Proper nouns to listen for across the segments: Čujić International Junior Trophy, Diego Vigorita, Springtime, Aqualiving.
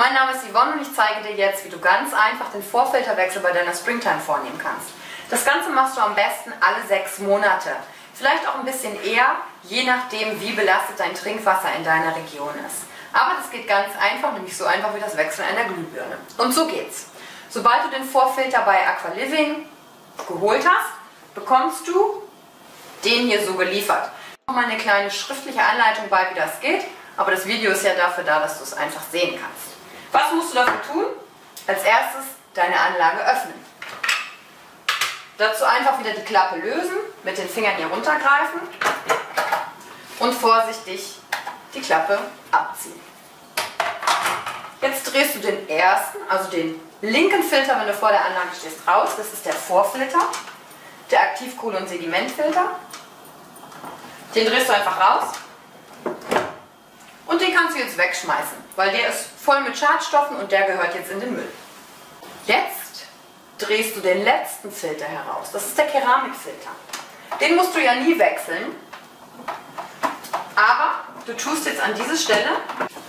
Mein Name ist Yvonne und ich zeige dir jetzt, wie du ganz einfach den Vorfilterwechsel bei deiner Springtime vornehmen kannst. Das Ganze machst du am besten alle 6 Monate. Vielleicht auch ein bisschen eher, je nachdem wie belastet dein Trinkwasser in deiner Region ist. Aber das geht ganz einfach, nämlich so einfach wie das Wechseln einer Glühbirne. Und so geht's. Sobald du den Vorfilter bei Aqualiving geholt hast, bekommst du den hier so geliefert. Noch mal eine kleine schriftliche Anleitung bei, wie das geht, aber das Video ist ja dafür da, dass du es einfach sehen kannst. Was musst du dafür tun? Als erstes deine Anlage öffnen. Dazu einfach wieder die Klappe lösen, mit den Fingern hier runtergreifen und vorsichtig die Klappe abziehen. Jetzt drehst du den ersten, also den linken Filter, wenn du vor der Anlage stehst, raus. Das ist der Vorfilter, der Aktivkohle- und Sedimentfilter. Den drehst du einfach raus und den kannst du jetzt wegschmeißen, weil der ist voll mit Schadstoffen und der gehört jetzt in den Müll. Jetzt drehst du den letzten Filter heraus. Das ist der Keramikfilter. Den musst du ja nie wechseln, aber du tust jetzt an diese Stelle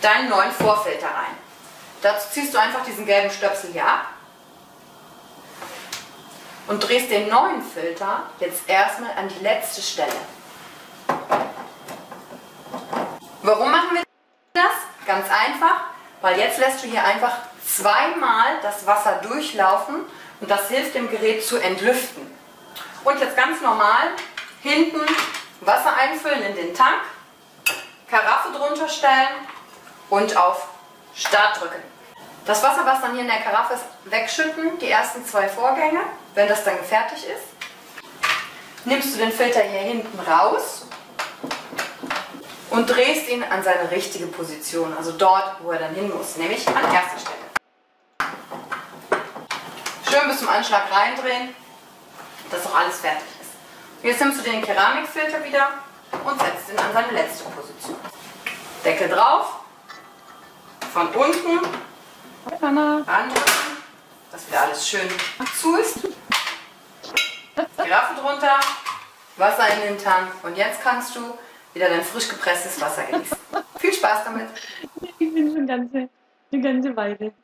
deinen neuen Vorfilter rein. Dazu ziehst du einfach diesen gelben Stöpsel hier ab und drehst den neuen Filter jetzt erstmal an die letzte Stelle. Warum machen wir das? Ganz einfach, weil jetzt lässt du hier einfach zweimal das Wasser durchlaufen und das hilft dem Gerät zu entlüften. Und jetzt ganz normal hinten Wasser einfüllen in den Tank, Karaffe drunter stellen und auf Start drücken. Das Wasser, was dann hier in der Karaffe ist, wegschütten, die ersten 2 Vorgänge, wenn das dann fertig ist. Nimmst du den Filter hier hinten raus und drehst ihn an seine richtige Position, also dort, wo er dann hin muss, nämlich an erster Stelle. Schön bis zum Anschlag reindrehen, dass auch alles fertig ist. Und jetzt nimmst du den Keramikfilter wieder und setzt ihn an seine letzte Position. Deckel drauf, von unten andrücken, dass wieder alles schön zu ist. Karaffe drunter, Wasser in den Tank und jetzt kannst du wieder dein frisch gepresstes Wasser genießen. Viel Spaß damit! Ich bin schon eine ganze Weile.